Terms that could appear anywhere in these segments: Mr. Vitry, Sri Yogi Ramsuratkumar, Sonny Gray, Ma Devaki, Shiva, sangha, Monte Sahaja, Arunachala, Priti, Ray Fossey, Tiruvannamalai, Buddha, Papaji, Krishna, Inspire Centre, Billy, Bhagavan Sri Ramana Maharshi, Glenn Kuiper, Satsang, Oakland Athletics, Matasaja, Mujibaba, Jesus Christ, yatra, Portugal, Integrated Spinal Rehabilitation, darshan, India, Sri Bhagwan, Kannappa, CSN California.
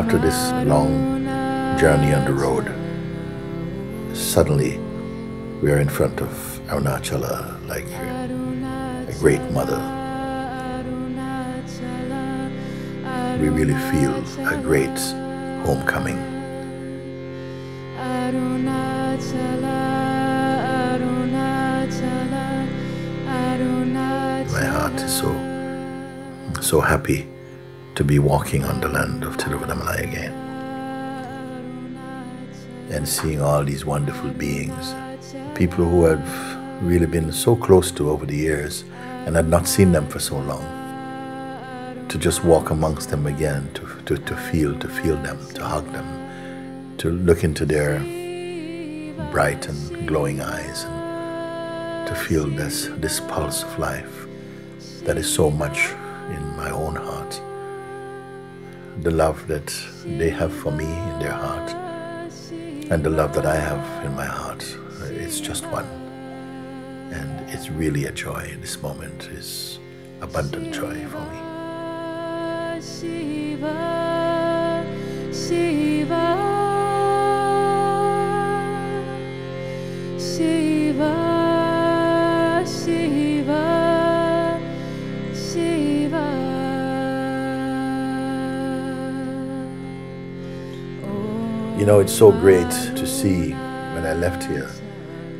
after this long journey on the road, suddenly we are in front of Arunachala, like a great mother. We really feel a great homecoming. My heart is so happy to be walking on the land of Tiruvannamalai again and seeing all these wonderful beings, people who I've really been so close to over the years and I'd not seen them for so long. To just walk amongst them again, to feel them, to hug them, to look into their bright and glowing eyes, and to feel this pulse of life that is so much in my own heart. The love that they have for me in their heart and the love that I have in my heart, it's just one. And it's really a joy. This moment is abundant joy for me. Shiva, Shiva, Shiva, Shiva, Shiva. You know, it's so great to see, when I left here,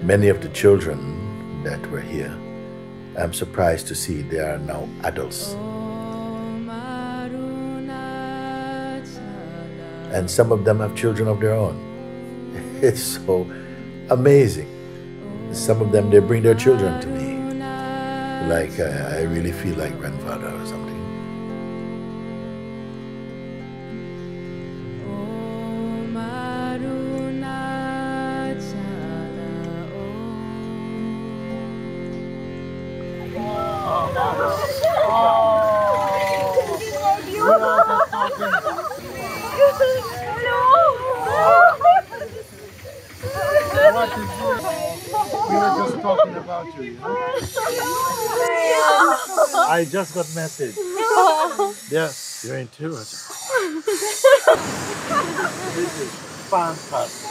many of the children that were here, I'm surprised to see they are now adults. And some of them have children of their own. It's so amazing. Some of them, they bring their children to me. Like, I really feel like grandfather or something. I just got message. Yes, you're into it. This is fantastic.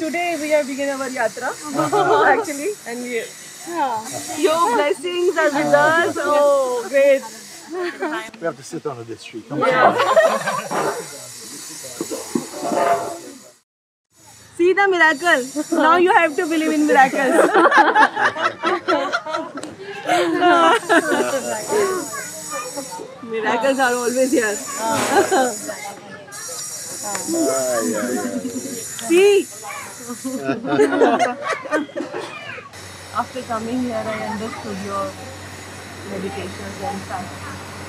Today we are beginning our yatra, actually, and we. Your blessings are with us. Oh, great! We have to sit under this tree. Come on. See the miracle. Now you have to believe in miracles. Miracles are always here. See? After coming here, I understood your meditations and practice.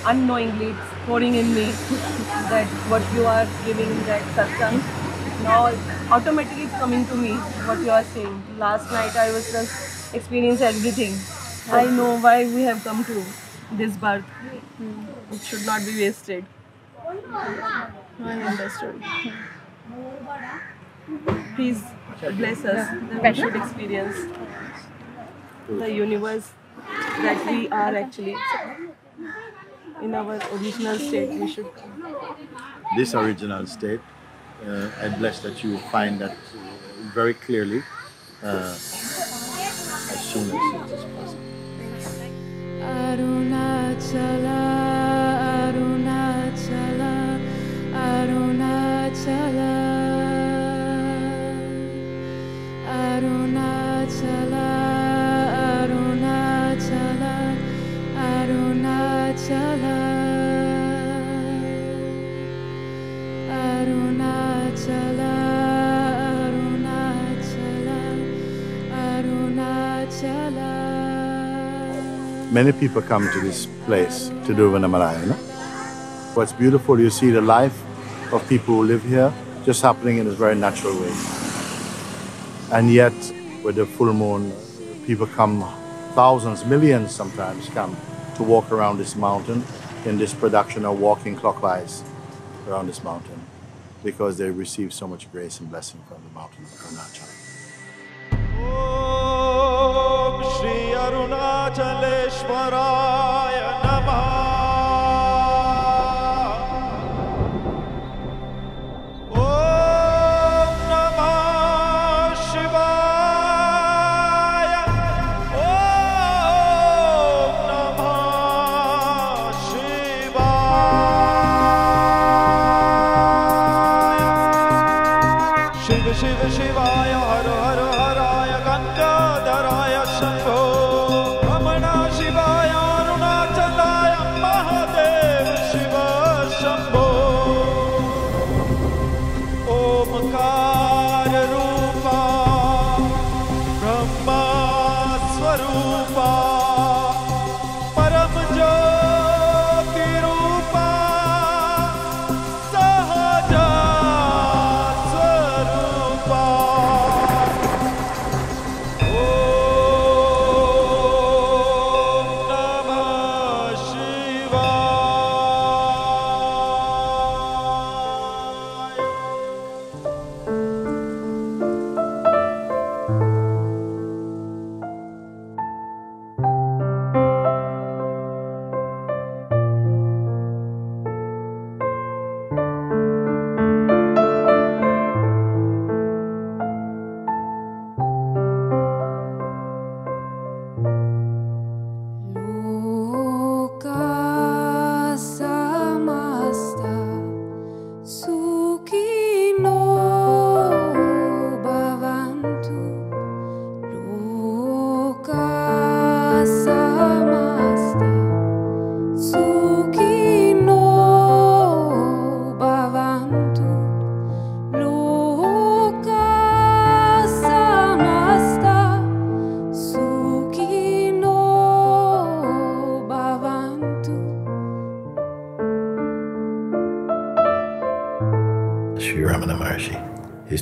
Unknowingly, it's pouring in me that what you are giving, that satsang, now automatically it's coming to me what you are saying. Last night I was just experiencing everything. I know why we have come to this birth. It should not be wasted. I understood. Please bless us that we should experience the universe that we are actually in our original state. We should. This original state. I'm blessed that you find that very clearly as soon as it is possible. Arunachala, Arunachala, Arunachala, Arunachala, Arunachala, Arunachala. Arunachala, Arunachala, Arunachala. Many people come to this place, to Tiruvannamalai, you know? What's beautiful, you see the life of people who live here just happening in a very natural way. And yet, with the full moon, people come, thousands, millions sometimes come to walk around this mountain in this production of walking clockwise around this mountain, because they receive so much grace and blessing from the mountain of Arunachala. Om Shri Arunachaleshwaraya Namaha.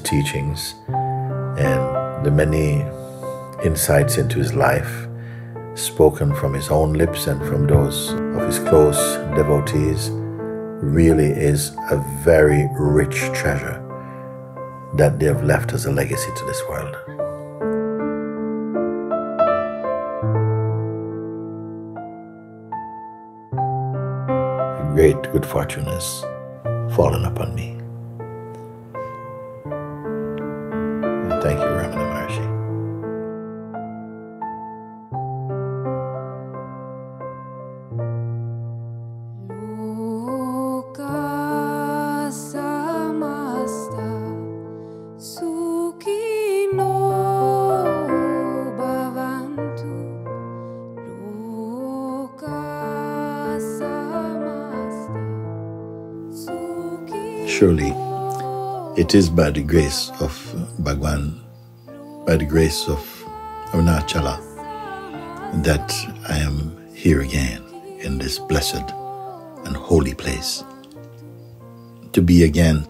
teachings and the many insights into his life spoken from his own lips and from those of his close devotees really is a very rich treasure that they have left as a legacy to this world. Great good fortune has fallen upon me. And thank you, Ramana Maharshi. Surely, it is by the grace of Bhagwan, by the grace of Arunachala, that I am here again in this blessed and holy place, to be again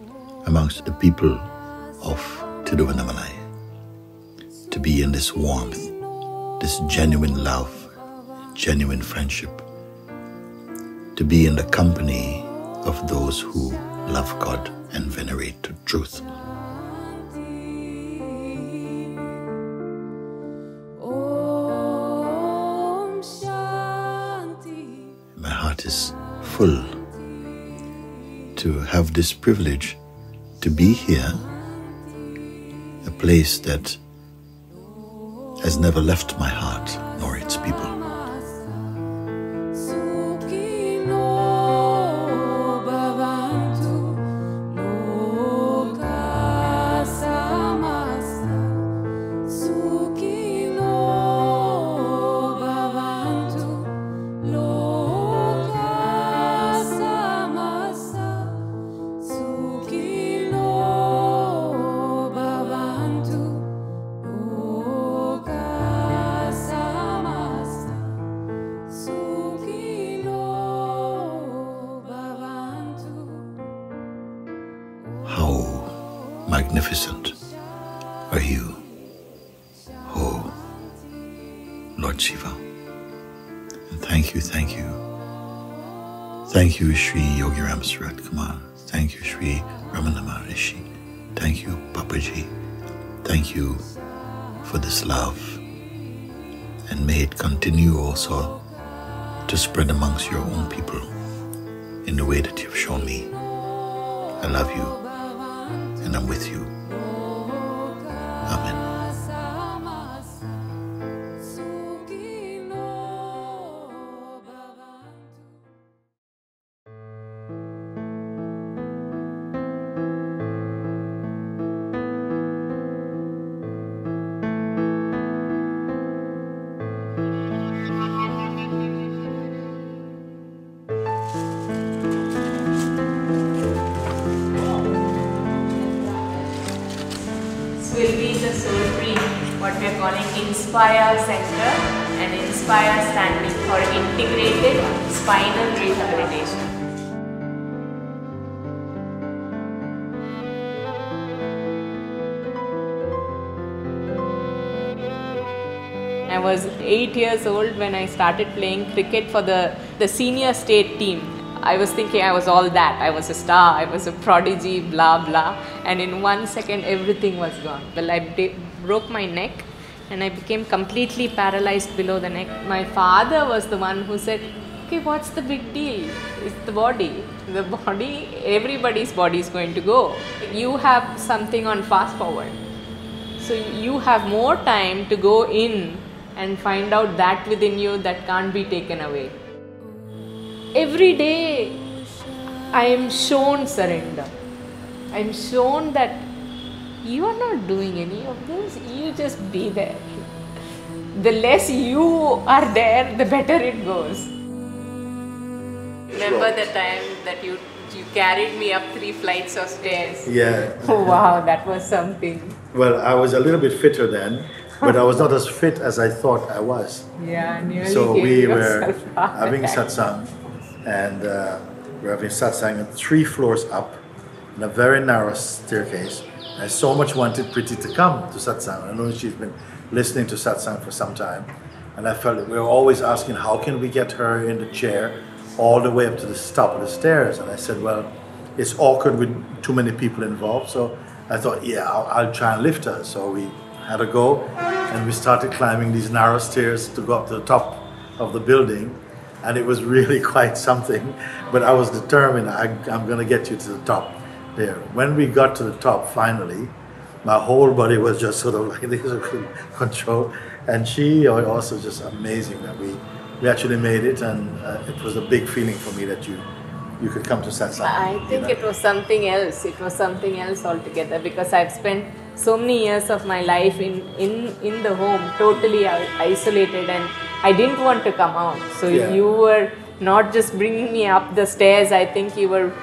amongst the people of Tiruvannamalai, to be in this warmth, this genuine love, genuine friendship, to be in the company of those who love God and venerate the truth. My heart is full to have this privilege to be here, a place that has never left my heart nor its people. Magnificent are you, O Lord Shiva. And thank you, thank you. Thank you, Sri Yogi Ramsuratkumar. Thank you, Sri Ramana Maharshi. Thank you, Papaji. Thank you for this love. And may it continue also to spread amongst your own people in the way that you've shown me. I love you. And I'm with you. Amen. What we are calling Inspire Centre and Inspire standing for Integrated Spinal Rehabilitation. I was 8 years old when I started playing cricket for the senior state team. I was thinking I was all that, I was a star, I was a prodigy, blah blah, and in 1 second everything was gone. Well, I broke my neck and I became completely paralyzed below the neck. My father was the one who said, okay, what's the big deal? It's the body. The body, everybody's body is going to go. You have something on fast forward. So you have more time to go in and find out that within you that can't be taken away. Every day I am shown surrender. I am shown that you are not doing any of this, you just be there. The less you are there, the better it goes. Remember the time that you carried me up 3 flights of stairs? Yeah. Oh, wow, that was something. Well, I was a little bit fitter then, but I was not as fit as I thought I was. Yeah, nearly. So we were having satsang, and we were having satsang at 3 floors up in a very narrow staircase. I so much wanted Priti to come to Satsang. I know she's been listening to Satsang for some time, and I felt that we were always asking, how can we get her in the chair all the way up to the top of the stairs? And I said, well, it's awkward with too many people involved, so I thought, yeah, I'll try and lift her. So we had a go, and we started climbing these narrow stairs to go up to the top of the building, and it was really quite something, but I was determined, I'm going to get you to the top. There. When we got to the top, finally, my whole body was just sort of like this control, and she was also just amazing that we actually made it, and it was a big feeling for me that you could come to Satsang. I think it was something else. It was something else altogether, because I've spent so many years of my life in the home, totally isolated, and I didn't want to come out. So you were not just bringing me up the stairs. I think you were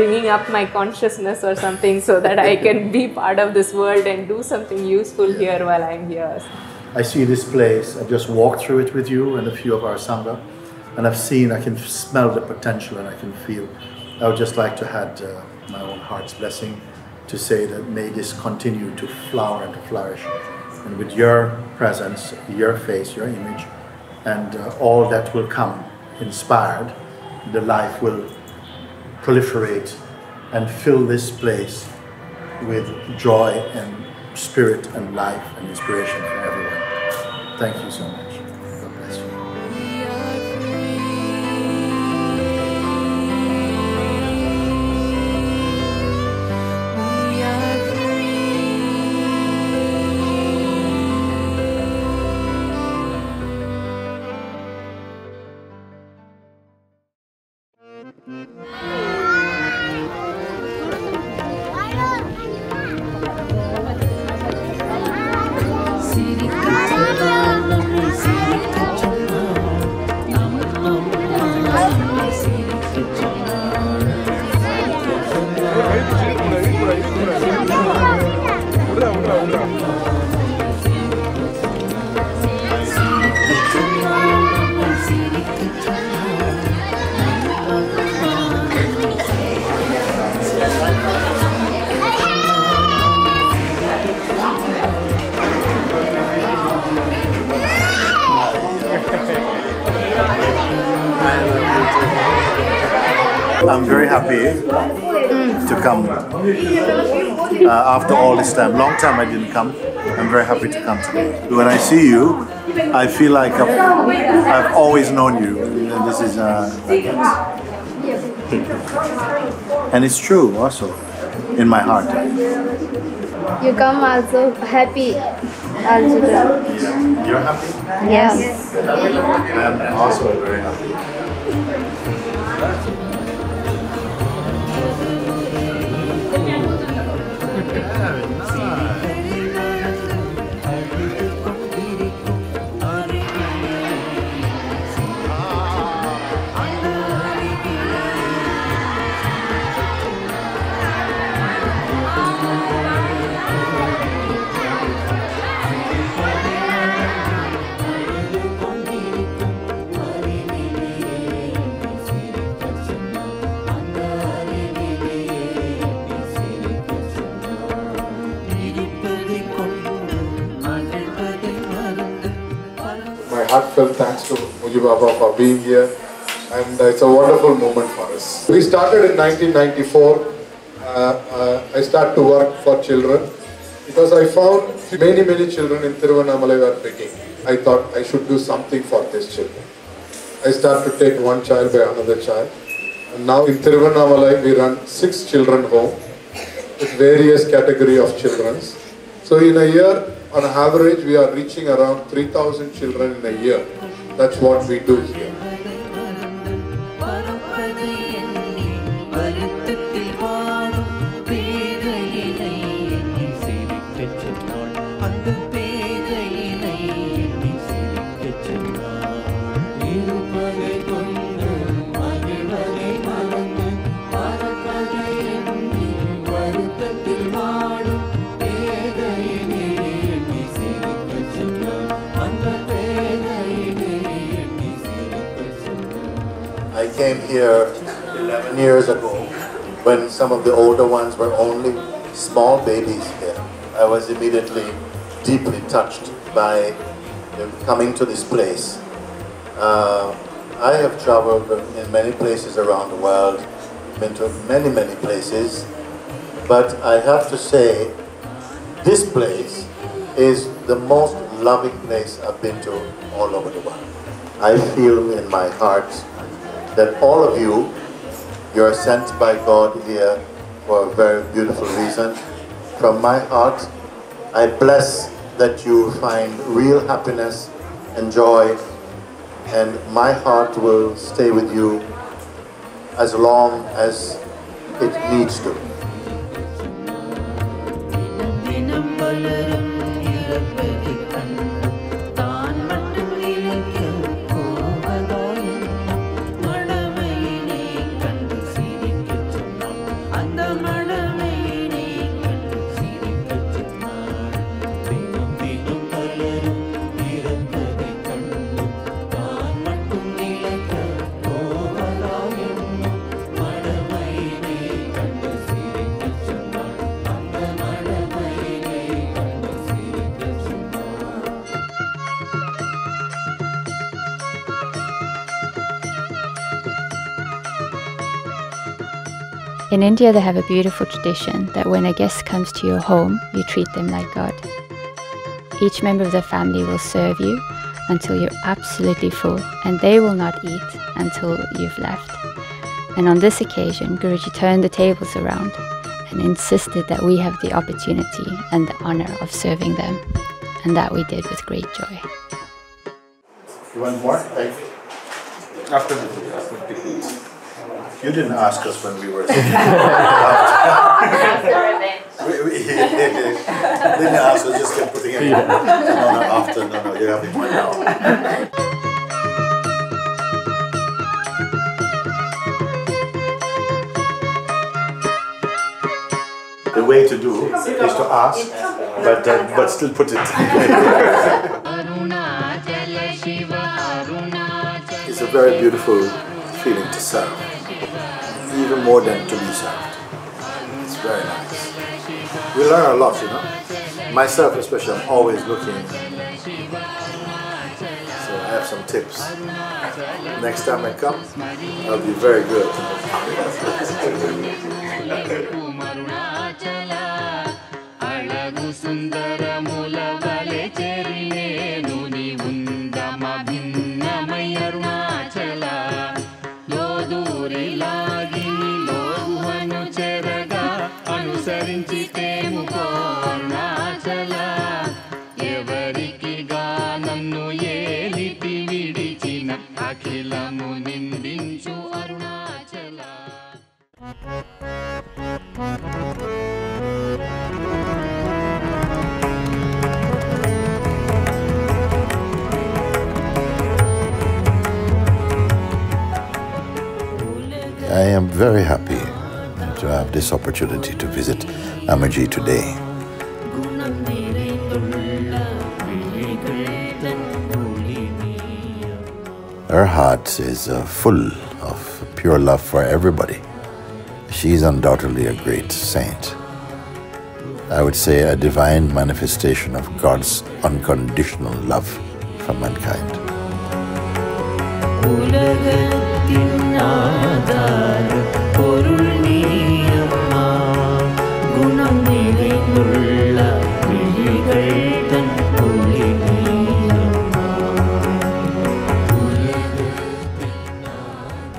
bringing up my consciousness or something, so that I can be part of this world and do something useful here while I'm here. I see this place, I've just walked through it with you and a few of our Sangha, and I've seen, I can smell the potential and I can feel. I would just like to add my own heart's blessing to say that may this continue to flower and to flourish. And with your presence, your face, your image, and all that will come inspired, the life will proliferate and fill this place with joy and spirit and life and inspiration for everyone. Thank you so much. God bless you. I'm very happy to come after all this time. Long time I didn't come. I'm very happy to come today. When I see you, I feel like I've always known you. And this is and it's true also in my heart. You come also happy. You're happy? Yes. I'm also very happy. Heartfelt thanks to Mujibaba for being here, and it's a wonderful moment for us. We started in 1994. I started to work for children because I found many children in Tiruvannamalai were begging. I thought I should do something for these children. I started to take one child by another child, and now in Tiruvannamalai we run 6 children home with various category of children. So in a year, on average, we are reaching around 3,000 children in a year. That's what we do here. I came here 11 years ago when some of the older ones were only small babies here. I was immediately deeply touched by coming to this place. I have traveled in many places around the world, been to many, many places, but I have to say this place is the most loving place I've been to all over the world. I feel in my heart that all of you, you're sent by God here for a very beautiful reason. From my heart, I bless that you find real happiness and joy, and my heart will stay with you as long as it needs to. In India, they have a beautiful tradition that when a guest comes to your home, you treat them like God. Each member of the family will serve you until you're absolutely full, and they will not eat until you've left. And on this occasion, Guruji turned the tables around and insisted that we have the opportunity and the honor of serving them, and that we did with great joy. You want more? After the You didn't ask us when we were didn't ask us, just kept putting it in. No, after, no, you're having one now. The way to do is to ask, but still put it. It's a very beautiful feeling to serve. Even more than to be served. It's very nice. We learn a lot, you know. Myself especially, I'm always looking. So I have some tips. Next time I come, I'll be very good. I am very happy to have this opportunity to visit Amaji today. Her heart is full of pure love for everybody. She is undoubtedly a great saint. I would say a divine manifestation of God's unconditional love for mankind.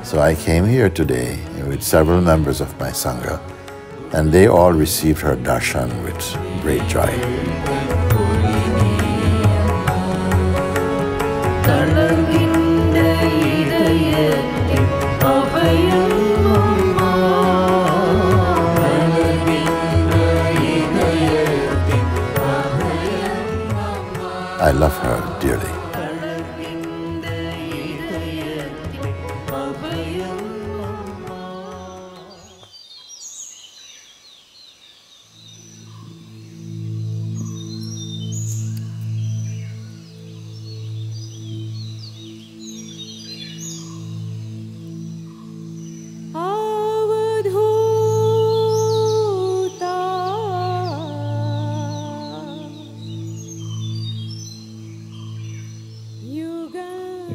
So I came here today with several members of my Sangha, and they all received her darshan with great joy. I love her dearly.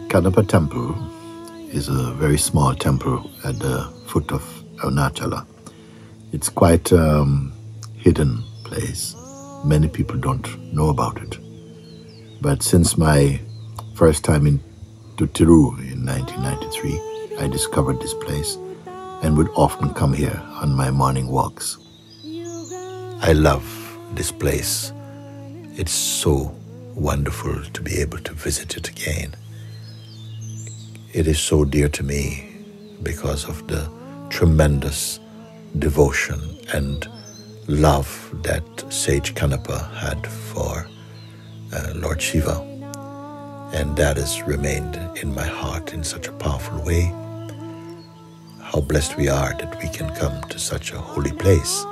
Kannappa temple is a very small temple at the foot of Arunachala. It's quite hidden place. Many people don't know about it. But since my first time to Tiru in 1993, I discovered this place and would often come here on my morning walks. I love this place. It's so wonderful to be able to visit it again. It is so dear to me because of the tremendous devotion and love that sage Kannappa had for Lord Shiva. And that has remained in my heart in such a powerful way. How blessed we are that we can come to such a holy place.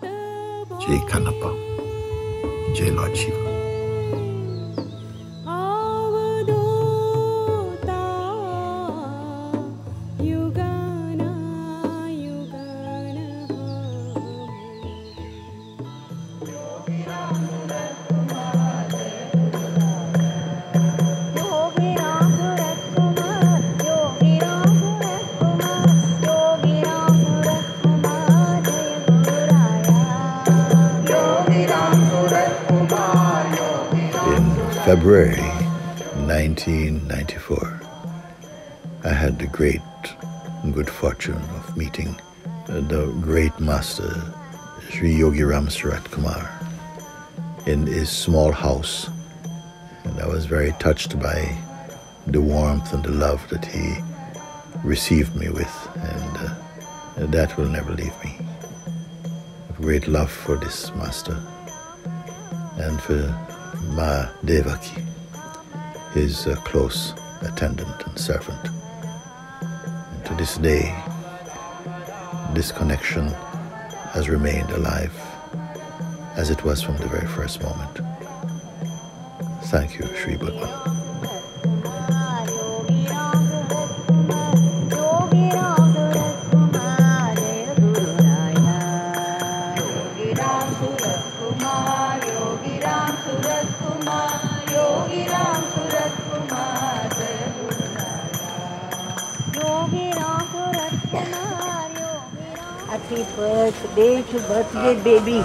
Jai Kannappa, Jai Lord Shiva. February 1994, I had the great good fortune of meeting the great master Sri Yogi Ramsuratkumar in his small house, and I was very touched by the warmth and the love that he received me with, and that will never leave me. I have great love for this master and for Ma Devaki, his close attendant and servant. And to this day, this connection has remained alive as it was from the very first moment. Thank you, Sri Bhagwan. Happy birthday to birthday baby.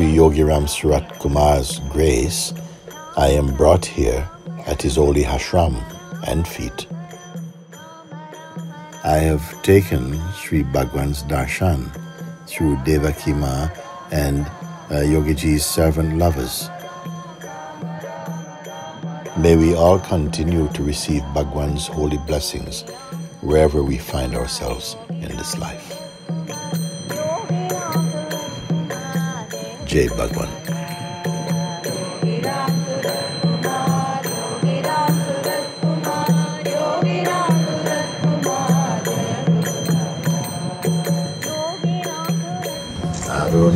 Yogi Ramsurat Kumar's grace, I am brought here at his holy ashram and feet. I have taken Sri Bhagwan's darshan through Devaki Ma and Yogiji's servant lovers. May we all continue to receive Bhagwan's holy blessings wherever we find ourselves in this life. Jai Bhagwan.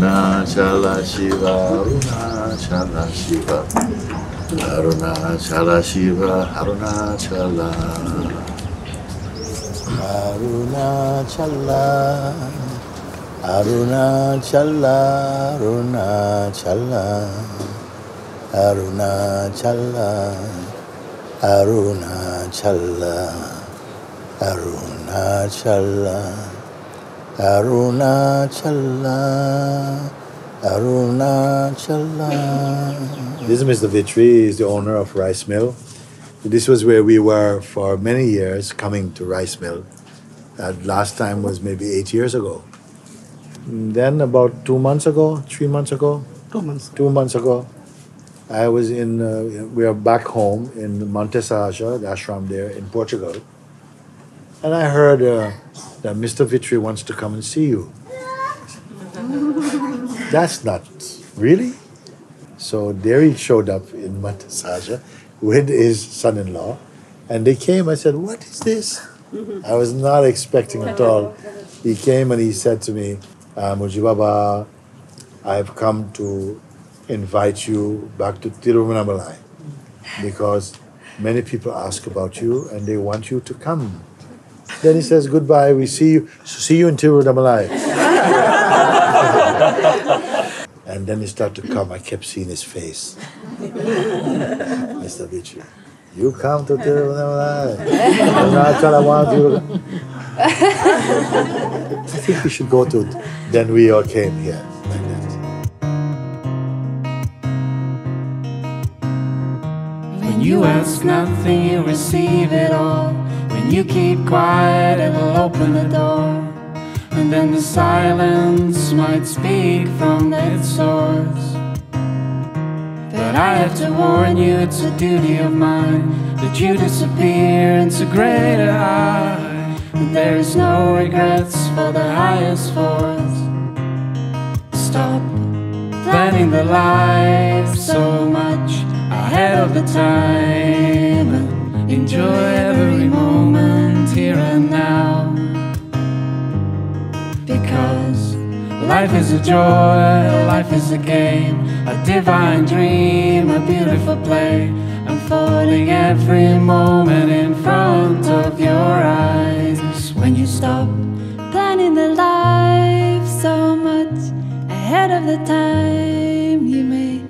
Arunachala Shiva, Arunachala Shiva, Arunachala Shiva, Arunachala, Arunachala, Arunachala, Arunachala, Arunachala, Arunachala, Arunachala. Arunachala, Arunachala. This is Mr. Vitry, is the owner of Rice Mill. This was where we were for many years, coming to Rice Mill. Last time was maybe 8 years ago. And then about 2 months ago, 3 months ago? 2 months. 2 months ago, I was in, we are back home in Monte Sahaja, the ashram there in Portugal. And I heard that Mr. Vitry wants to come and see you. That's not really. So there he showed up in Matasaja with his son-in-law, and they came. I said, "What is this?" I was not expecting at all. He came and he said to me, "Mujibaba, I've come to invite you back to Tiruvannamalai because many people ask about you and they want you to come." Then he says, "Goodbye, we see you in Tiruvannamalai." And then he started to come. I kept seeing his face. Mr. Vitry, you come to Tiruvannamalai. I think we should go to it. Then we all came here. When you ask nothing, you receive it all. You keep quiet, it'll open the door, and then the silence might speak from its source. But I have to warn you, it's a duty of mine that you disappear into greater I. And there is no regrets for the highest force. Stop planning the life so much ahead of the time. Enjoy every moment here and now, because life is a joy, life is a game, a divine dream, a beautiful play, unfolding every moment in front of your eyes. When you stop planning the life so much ahead of the time, you may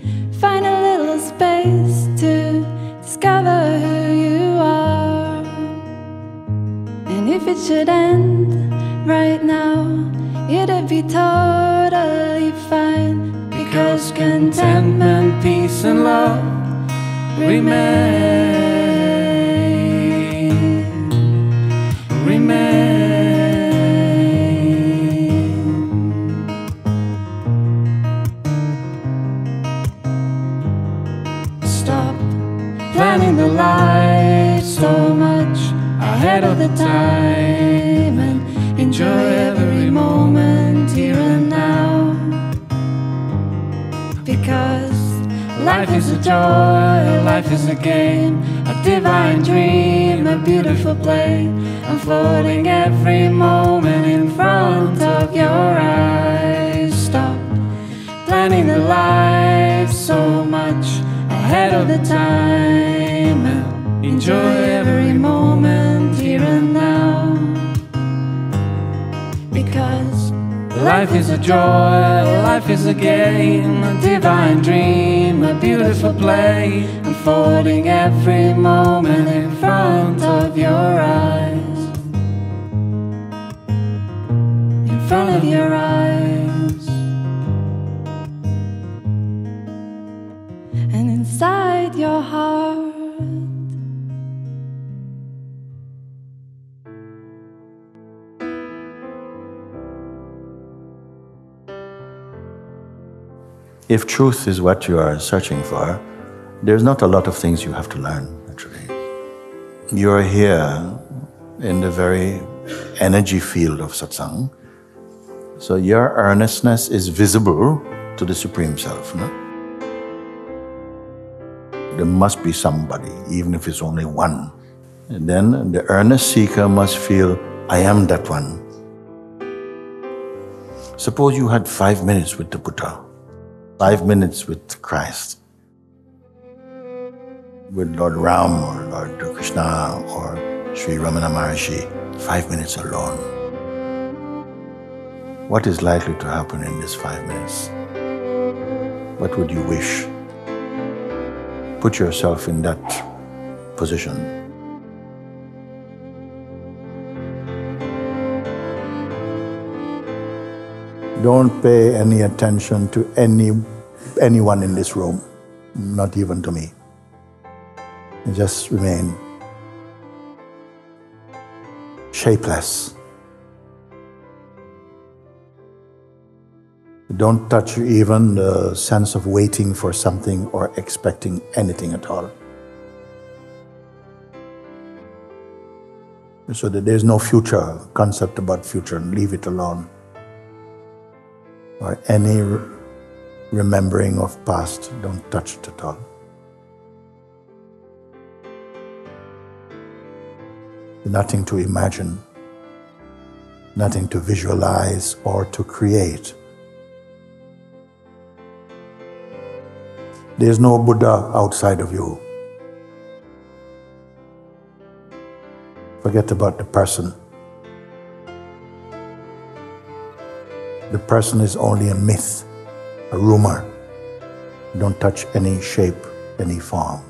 find a little space to discover who you are. If it should end right now, it'd be totally fine, because contentment, peace and love remain. Stop planning the life so much ahead of the time, and enjoy every moment here and now, because life is a joy, life is a game, a divine dream, a beautiful play, unfolding every moment in front of your eyes. Stop planning the life so much ahead of the time, and enjoy every moment and now, because life is a joy, life is a game, a divine dream, a beautiful play, unfolding every moment in front of your eyes, in front of your eyes, and inside your heart. If truth is what you are searching for, there's not a lot of things you have to learn, actually. You're here in the very energy field of satsang, so your earnestness is visible to the Supreme Self. No? There must be somebody, even if it's only one. And then the earnest seeker must feel, I am that one. Suppose you had 5 minutes with the Buddha, 5 minutes with Christ, with Lord Ram or Lord Krishna or Sri Ramana Maharshi, 5 minutes alone. What is likely to happen in these 5 minutes? What would you wish? Put yourself in that position. Don't pay any attention to anyone in this room, not even to me. Just remain shapeless. Don't touch even the sense of waiting for something or expecting anything at all. So that there's no future, concept about future, leave it alone. Or any remembering of past, don't touch it at all. Nothing to imagine, nothing to visualize or to create. There is no Buddha outside of you. Forget about the person. The person is only a myth, a rumor. Don't touch any shape, any form.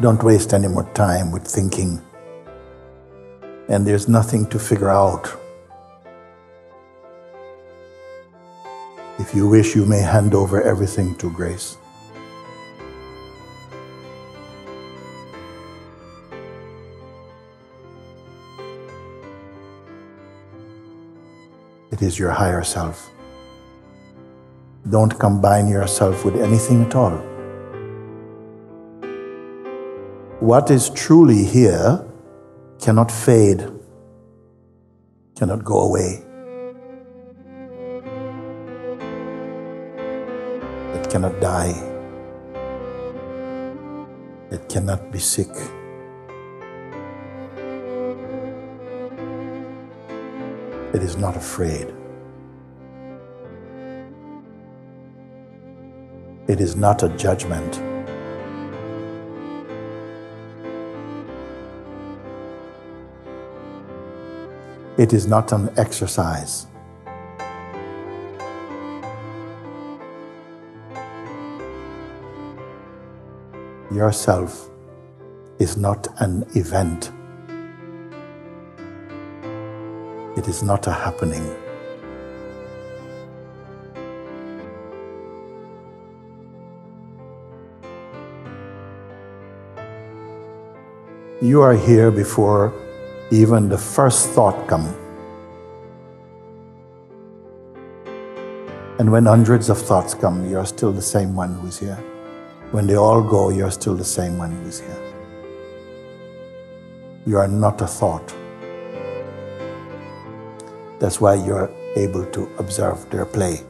Don't waste any more time with thinking. And there's nothing to figure out. If you wish, you may hand over everything to grace. It is your higher self. Don't combine yourself with anything at all. What is truly here cannot fade, cannot go away. It cannot die. It cannot be sick. It is not afraid. It is not a judgment. It is not an exercise. Yourself is not an event. It is not a happening. You are here before even the first thought comes. And when hundreds of thoughts come, you are still the same one who is here. When they all go, you're still the same one who is here. You are not a thought. That's why you're able to observe their play.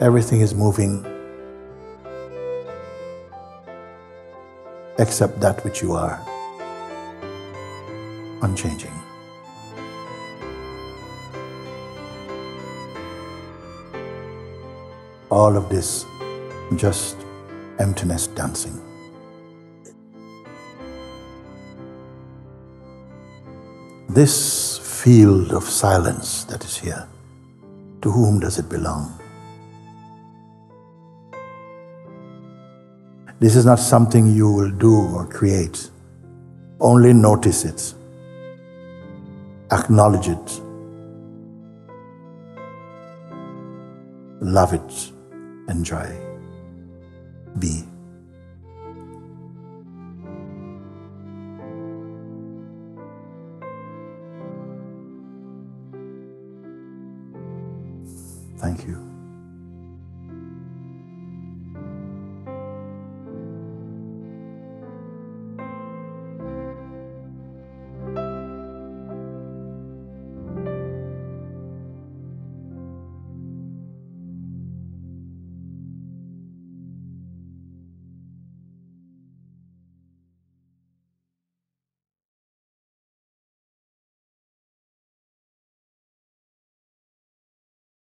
Everything is moving except that which you are, unchanging. All of this just emptiness dancing. This field of silence that is here, to whom does it belong? This is not something you will do or create. Only notice it. Acknowledge it. Love it. Enjoy. Be. Thank you.